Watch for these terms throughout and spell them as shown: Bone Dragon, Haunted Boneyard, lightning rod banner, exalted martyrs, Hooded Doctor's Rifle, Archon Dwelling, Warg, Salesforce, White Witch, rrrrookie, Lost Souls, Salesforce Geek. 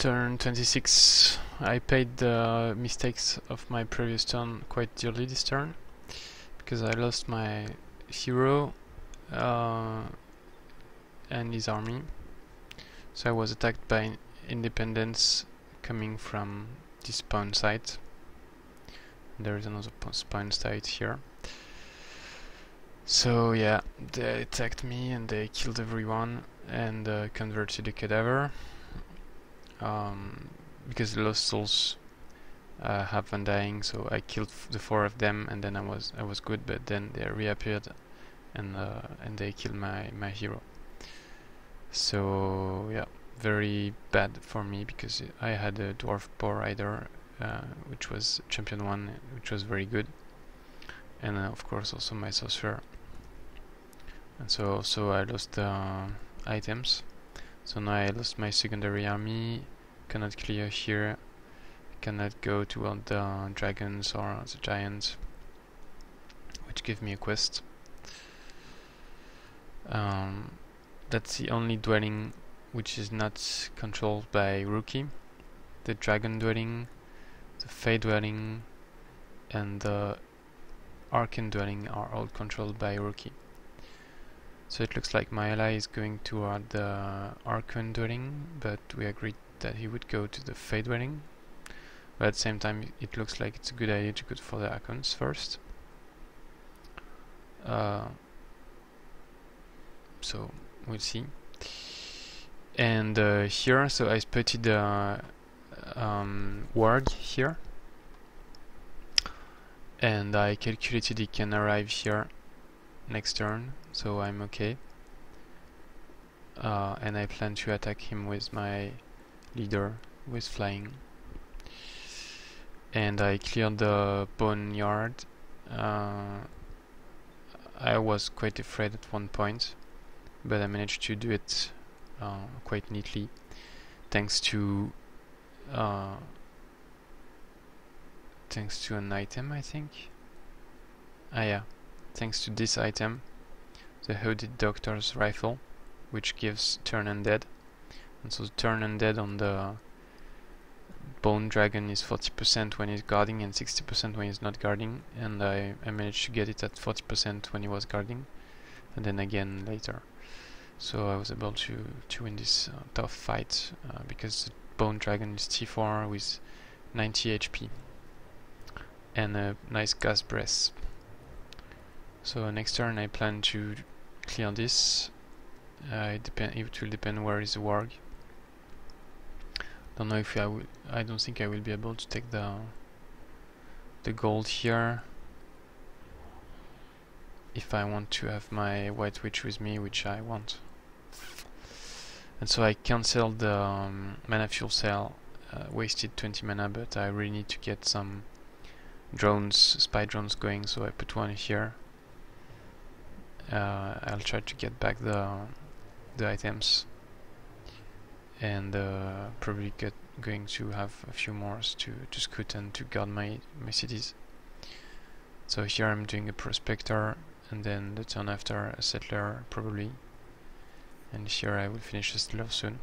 turn 26. I paid the mistakes of my previous turn quite dearly this turn, because I lost my hero and his army, so I was attacked by independence coming from this spawn site. There is another spawn site here. So yeah, they attacked me and they killed everyone and converted the cadaver, because the Lost Souls have undying, so I killed the four of them and then I was good, but then they reappeared and they killed my hero. So yeah, very bad for me because I had a dwarf boar rider, which was champion 1, which was very good, and of course also my sorcerer. And so also I lost items, so now I lost my secondary army, cannot clear here, cannot go toward the dragons or the giants, which give me a quest. That's the only dwelling which is not controlled by Rookie, the Dragon Dwelling, the Fae Dwelling and the Archon Dwelling are all controlled by Rookie. So it looks like my ally is going toward the Archon Dwelling, but we agreed that he would go to the Fae Dwelling. But at the same time, it looks like it's a good idea to go for the Archons first. So we'll see. And here, so I spotted Warg here, and I calculated he can arrive here next turn, so I'm okay. And I plan to attack him with my leader with flying. And I cleared the boneyard. I was quite afraid at one point, but I managed to do it quite neatly, thanks to an item, I think. Ah yeah, thanks to this item, the Hooded Doctor's Rifle, which gives turn undead. And so the turn undead on the Bone Dragon is 40% when he's guarding and 60% when he's not guarding, and I managed to get it at 40% when he was guarding, and then again later. So I was able to win this tough fight, because the Bone Dragon is T4 with 90 HP and a nice gas breath. So next turn I plan to clear this. It will depend where is the warg. Don't know if I don't think I will be able to take the gold here if I want to have my White Witch with me, which I want. And so I cancelled the mana fuel cell, wasted 20 mana, but I really need to get some drones, spy drones going, so I put one here. I'll try to get back the items, and probably going to have a few more to scoot and to guard my cities. So here I'm doing a prospector, and then the turn after a settler probably, and here I will finish a settler soon.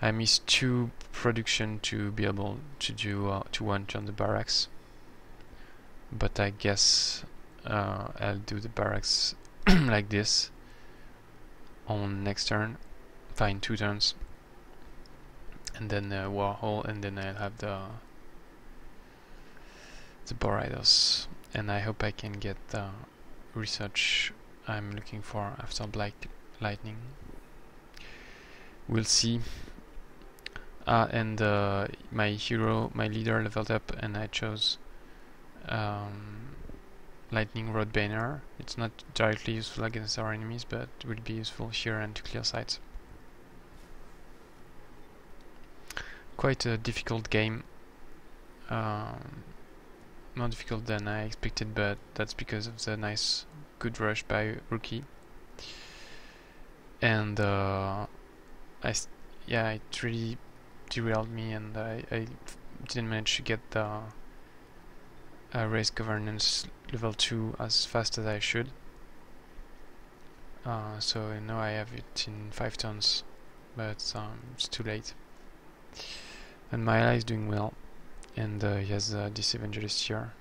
I missed 2 production to be able to do to one turn the barracks, but I guess I'll do the barracks like this on next turn, fine, 2 turns, and then the war hall, and then I'll have the boar riders, and I hope I can get the research I'm looking for after black lightning. We'll see. And my hero, my leader leveled up, and I chose lightning rod banner. It's not directly useful against our enemies, but it will be useful here and to clear sites. Quite a difficult game, more difficult than I expected, but that's because of the nice good rush by Rookie. And yeah, it really derailed me, and I didn't manage to get the race governance level 2 as fast as I should. So now I have it in 5 turns, but it's too late. And my ally is doing well, and he has this evangelist here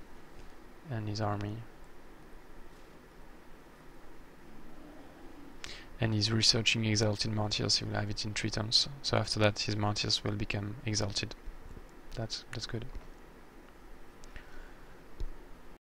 and his army and he's researching exalted martyrs. He will have it in 3 turns, so after that his martyrs will become exalted. That's good.